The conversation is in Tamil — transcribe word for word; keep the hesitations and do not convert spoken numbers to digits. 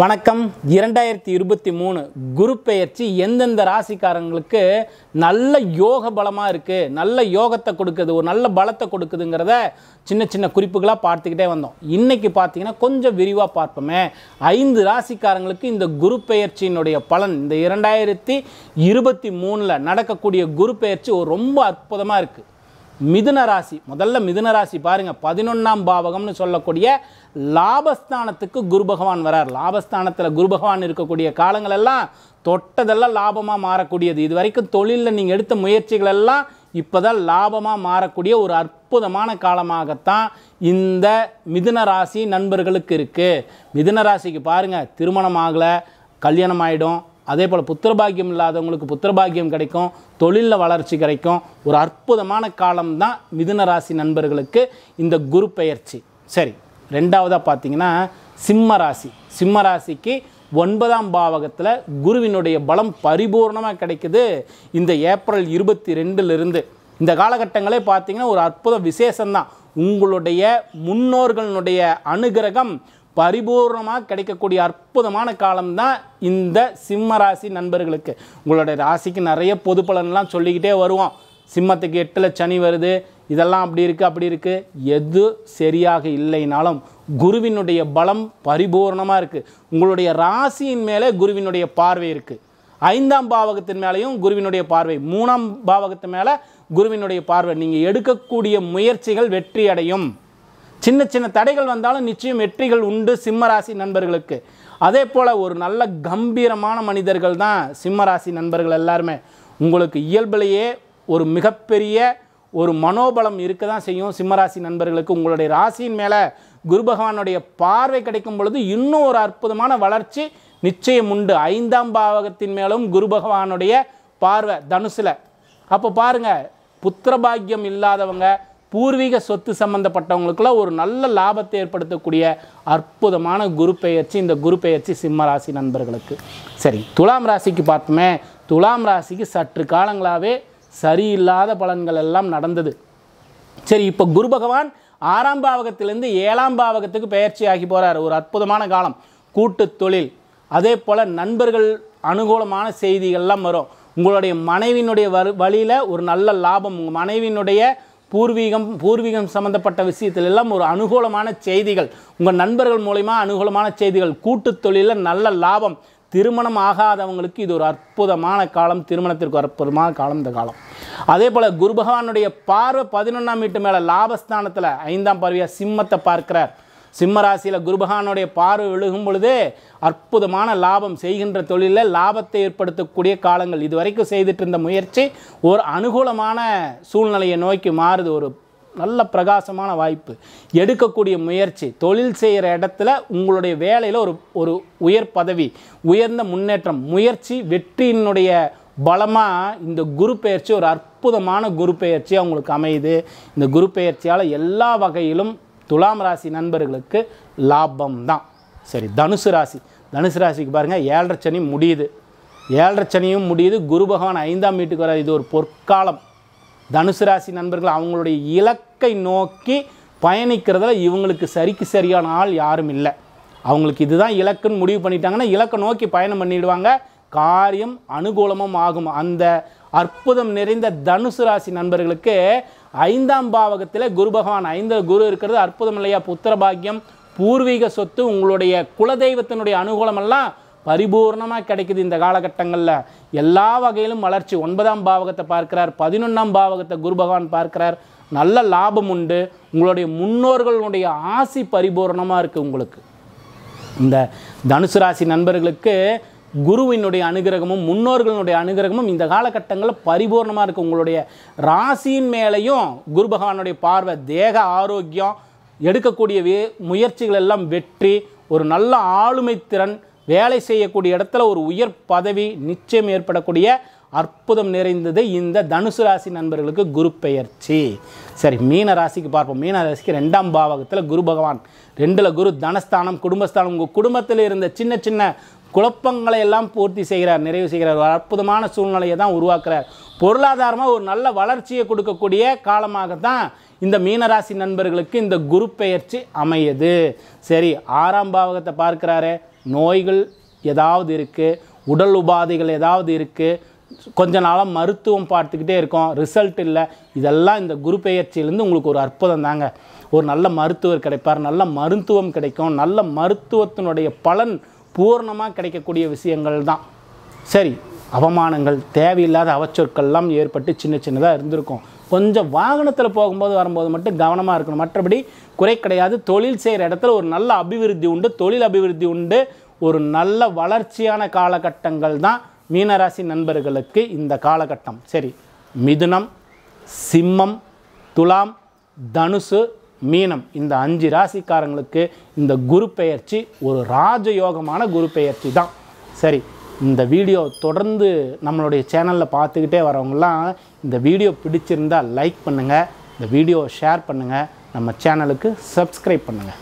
வணக்கம் இரண்டாயிரத்து இருபத்து மூன்று குரு பெயர்ச்சி எந்தெந்த ராசிக்காரங்களுக்கு நல்ல யோக பலமாக இருக்குது, நல்ல யோகத்தை கொடுக்குது, ஒரு நல்ல பலத்தை கொடுக்குதுங்கிறத சின்ன சின்ன குறிப்புகளாக பார்த்துக்கிட்டே வந்தோம். இன்றைக்கி பார்த்திங்கன்னா கொஞ்சம் விரிவாக பார்ப்போமே. ஐந்து ராசிக்காரங்களுக்கு இந்த குரு பெயர்ச்சியினுடைய பலன் இந்த இரண்டாயிரத்தி இருபத்தி மூணில் நடக்கக்கூடிய குரு பெயர்ச்சி ஒரு ரொம்ப அற்புதமாக இருக்குது. மிதுன ராசி, முதல்ல மிதுன ராசி பாருங்கள், பதினொன்றாம் பாவகம்னு சொல்லக்கூடிய லாபஸ்தானத்துக்கு குரு பகவான் வரார். லாபஸ்தானத்தில் குரு பகவான் இருக்கக்கூடிய காலங்கள் எல்லாம் தொட்டதெல்லாம் லாபமாக மாறக்கூடியது. இது வரைக்கும் தொழிலில் நீங்கள் எடுத்த முயற்சிகள் எல்லாம் இப்போ தான் லாபமாக மாறக்கூடிய ஒரு அற்புதமான காலமாகத்தான் இந்த மிதுன ராசி நண்பர்களுக்கு இருக்குது. மிதுன ராசிக்கு பாருங்கள், திருமணம் ஆகலை, கல்யாணம் ஆகிடும். அதே போல் புத்திரபாகியம் இல்லாதவங்களுக்கு புத்திரபாகியம் கிடைக்கும், தொழிலில் வளர்ச்சி கிடைக்கும். ஒரு அற்புதமான காலம்தான் மிதுன ராசி நண்பர்களுக்கு இந்த குரு பெயர்ச்சி. சரி, ரெண்டாவதாக பார்த்திங்கன்னா சிம்ம ராசி. சிம்ம ராசிக்கு ஒன்பதாம் பாவகத்தில் குருவினுடைய பலம் பரிபூர்ணமாக கிடைக்குது. இந்த ஏப்ரல் இருபத்தி ரெண்டுலேருந்து இந்த காலகட்டங்களே பார்த்திங்கன்னா ஒரு அற்புத விசேஷம்தான். உங்களுடைய முன்னோர்களினுடைய அனுகிரகம் பரிபூர்ணமாக கிடைக்கக்கூடிய அற்புதமான காலம்தான் இந்த சிம்ம ராசி நண்பர்களுக்கு. உங்களுடைய ராசிக்கு நிறைய பொது பலன்லாம் சொல்லிக்கிட்டே வருவோம். சிம்மத்துக்கு எட்டில் சனி வருது, இதெல்லாம் அப்படி இருக்குது அப்படி இருக்குது. எது சரியாக இல்லைனாலும் குருவினுடைய பலம் பரிபூர்ணமாக இருக்குது. உங்களுடைய ராசியின் மேலே குருவினுடைய பார்வை இருக்குது. ஐந்தாம் பாவகத்தின் மேலேயும் குருவினுடைய பார்வை, மூணாம் பாவகத்து மேலே குருவினுடைய பார்வை. நீங்கள் எடுக்கக்கூடிய முயற்சிகள் வெற்றி அடையும். சின்ன சின்ன தடைகள் வந்தாலும் நிச்சயம் வெற்றிகள் உண்டு சிம்ம ராசி நண்பர்களுக்கு. அதே போல் ஒரு நல்ல கம்பீரமான மனிதர்கள் தான் சிம்ம ராசி நண்பர்கள் எல்லாருமே. உங்களுக்கு இயல்பிலேயே ஒரு மிகப்பெரிய ஒரு மனோபலம் இருக்க தான் செய்யும் சிம்ம ராசி நண்பர்களுக்கு. உங்களுடைய ராசியின் மேலே குரு பகவானுடைய பார்வை கிடைக்கும் பொழுது இன்னும் ஒரு அற்புதமான வளர்ச்சி நிச்சயம் உண்டு. ஐந்தாம் பாவகத்தின் மேலும் குரு பகவானுடைய பார்வை தனுசில். அப்போ பாருங்கள், புத்திரபாகியம் இல்லாதவங்க, பூர்வீக சொத்து சம்பந்தப்பட்டவங்களுக்குலாம் ஒரு நல்ல லாபத்தை ஏற்படுத்தக்கூடிய அற்புதமான குரு பெயர்ச்சி இந்த குரு பெயர்ச்சி சிம்ம ராசி நண்பர்களுக்கு. சரி, துலாம் ராசிக்கு பார்ப்போமே. துலாம் ராசிக்கு சற்று காலங்களாகவே சரியில்லாத பலன்கள் எல்லாம் நடந்தது. சரி, இப்போ குரு பகவான் ஆறாம் பாவகத்திலேருந்து ஏழாம் பாவகத்துக்கு பெயர்ச்சி ஆகி போகிறார். ஒரு அற்புதமான காலம். கூட்டு தொழில், அதே போல் நண்பர்கள் அனுகூலமான செய்திகள்லாம் வரும். உங்களுடைய மனைவியினுடைய வழியில் ஒரு நல்ல லாபம், உங்கள் மனைவியினுடைய பூர்வீகம் பூர்வீகம் சம்பந்தப்பட்ட விஷயத்தில் எல்லாம் ஒரு அனுகூலமான செய்திகள், உங்கள் நண்பர்கள் மூலமா அனுகூலமான செய்திகள். கூட்டுத் தொழிலில் நல்ல லாபம். திருமணம் ஆகாதவங்களுக்கு இது ஒரு அற்புதமான காலம், திருமணத்திற்கு அற்புதமான காலம் இந்த காலம். அதே போல் குரு பகவானுடைய பார்வை பதினொன்றாம் வீட்டு மேலே லாபஸ்தானத்தில் ஐந்தாம் பார்வையாக சிம்மத்தை பார்க்கிறார். சிம்ம ராசியில் குரு பகவானுடைய பார்வை விழுகும் பொழுது அற்புதமான லாபம். செய்கின்ற தொழிலில் லாபத்தை ஏற்படுத்தக்கூடிய காலங்கள். இதுவரைக்கும் செய்துட்டு இருந்த முயற்சி ஒரு அனுகூலமான சூழ்நிலையை நோக்கி மாறுது. ஒரு நல்ல பிரகாசமான வாய்ப்பு. எடுக்கக்கூடிய முயற்சி, தொழில் செய்கிற இடத்துல உங்களுடைய வேலையில் ஒரு ஒரு உயர் பதவி, உயர்ந்த முன்னேற்றம், முயற்சி வெற்றியினுடைய பலமாக இந்த குரு பெயர்ச்சி ஒரு அற்புதமான குரு பெயர்ச்சி அவங்களுக்கு அமையுது. இந்த குரு பெயர்ச்சியால் எல்லா வகையிலும் துலாம் ராசி நண்பர்களுக்கு லாபம்தான். சரி, தனுசு ராசி. தனுசு ராசிக்கு பாருங்கள், ஏழரை சனி முடியுது. ஏழரை சனியும் முடியுது, குரு பகவான் ஐந்தாம் வீட்டுக்கு வர. இது ஒரு பொற்காலம். தனுசு ராசி நண்பர்கள் அவங்களுடைய இலக்கை நோக்கி பயணிக்கிறதுல இவங்களுக்கு சரிக்கு சரியான ஆள் யாரும் இல்லை. அவங்களுக்கு இதுதான் இலக்குன்னு முடிவு பண்ணிட்டாங்கன்னா இலக்கை நோக்கி பயணம் பண்ணிவிடுவாங்க. காரியம் அனுகூலமும் ஆகும். அந்த அற்புதம் நிறைந்த தனுசு ராசி நண்பர்களுக்கு ஐந்தாம் பாவகத்தில் குரு பகவான் ஐந்து குரு இருக்கிறது அற்புதம் இல்லையா? புத்திரபாகியம், பூர்வீக சொத்து, உங்களுடைய குலதெய்வத்தினுடைய அனுகூலமெல்லாம் பரிபூர்ணமாக கிடைக்குது இந்த காலகட்டங்களில். எல்லா வகையிலும் வளர்ச்சி. ஒன்பதாம் பாவகத்தை பார்க்கிறார், பதினொன்றாம் பாவகத்தை குரு பகவான் பார்க்கிறார். நல்ல லாபம் உண்டு. உங்களுடைய முன்னோர்களுடைய ஆசி பரிபூர்ணமாக இருக்குது உங்களுக்கு. இந்த தனுசு ராசி நண்பர்களுக்கு குருவினுடைய அனுகிரகமும் முன்னோர்களுடைய அனுகிரகமும் இந்த காலகட்டங்களில் பரிபூர்ணமாக இருக்குது. உங்களுடைய ராசியின் மேலேயும் குரு பகவானுடைய பார்வை, தேக ஆரோக்கியம், எடுக்கக்கூடிய வே முயற்சிகள் எல்லாம் வெற்றி, ஒரு நல்ல ஆளுமை திறன், வேலை செய்யக்கூடிய இடத்துல ஒரு உயர் பதவி நிச்சயம் ஏற்படக்கூடிய அற்புதம் நிறைந்தது இந்த தனுசு ராசி நண்பர்களுக்கு குரு பெயர்ச்சி. சரி, மீன ராசிக்கு பார்ப்போம். மீன ராசிக்கு ரெண்டாம் பாவகத்தில் குரு பகவான், ரெண்டில் குரு, தனஸ்தானம், குடும்பஸ்தானம். உங்கள் குடும்பத்தில் இருந்த சின்ன சின்ன குழப்பங்களை எல்லாம் பூர்த்தி செய்கிறார், நிறைவு செய்கிறார். ஒரு அற்புதமான சூழ்நிலையை தான் உருவாக்குறார். பொருளாதாரமாக ஒரு நல்ல வளர்ச்சியை கொடுக்கக்கூடிய காலமாகத்தான் இந்த மீனராசி நண்பர்களுக்கு இந்த குரு பெயர்ச்சி அமையுது. சரி, ஆறாம் பாவகத்தை பார்க்கிறாரு, நோய்கள் ஏதாவது இருக்குது, உடல் உபாதைகள் ஏதாவது இருக்குது, கொஞ்ச நாளாக மருத்துவம் பார்த்துக்கிட்டே இருக்கோம், ரிசல்ட் இல்லை, இதெல்லாம் இந்த குரு பெயர்ச்சியிலேருந்து உங்களுக்கு ஒரு அற்புதம் தாங்க. ஒரு நல்ல மருத்துவர் கிடைப்பார், நல்ல மருத்துவம் கிடைக்கும், நல்ல மருத்துவத்தினுடைய பலன் பூர்ணமாக கிடைக்கக்கூடிய விஷயங்கள் தான். சரி, அவமானங்கள், தேவையில்லாத அவச்சொற்கள்லாம் ஏற்பட்டு சின்ன சின்னதாக இருந்திருக்கும். கொஞ்சம் வாகனத்தில் போகும்போது வரும்போது மட்டும் கவனமாக இருக்கணும், மற்றபடி குறை கிடையாது. தொழில் செய்கிற இடத்துல ஒரு நல்ல அபிவிருத்தி உண்டு, தொழில் அபிவிருத்தி உண்டு, ஒரு நல்ல வளர்ச்சியான காலகட்டங்கள் தான் மீனராசி நண்பர்களுக்கு இந்த காலகட்டம். சரி, மிதுனம், சிம்மம், துலாம், தனுசு, மீனம், இந்த அஞ்சு ராசிக்காரங்களுக்கு இந்த குரு பெயர்ச்சி ஒரு ராஜயோகமான குரு பெயர்ச்சி தான். சரி, இந்த வீடியோ தொடர்ந்து நம்மளுடைய சேனலில் பார்த்துக்கிட்டே வரவங்களாம் இந்த வீடியோ பிடிச்சிருந்தால் லைக் பண்ணுங்கள், இந்த வீடியோவை ஷேர் பண்ணுங்கள், நம்ம சேனலுக்கு சப்ஸ்கிரைப் பண்ணுங்கள்.